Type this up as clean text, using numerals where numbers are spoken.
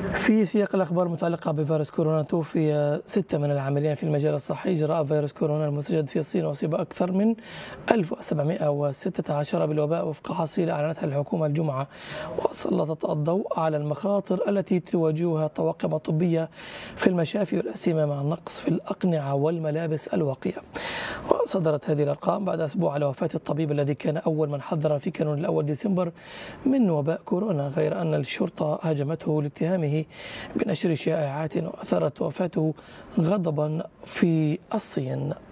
في سياق الأخبار المتعلقة بفيروس كورونا، توفي 6 من العاملين في المجال الصحي جراء فيروس كورونا المستجد في الصين، وأصيب أكثر من 1716 بالوباء وفق حصيلة أعلنتها الحكومة الجمعة، وسلطت الضوء على المخاطر التي تواجهها الطواقم الطبية في المشافي والأسمة مع النقص في الأقنعة والملابس الواقية. وصدرت هذه الأرقام بعد أسبوع على وفاة الطبيب الذي كان أول من حذر في كانون الأول ديسمبر من وباء كورونا، غير أن الشرطة هاجمته لاتهامه بنشر شائعات وأثارت وفاته غضبا في الصين.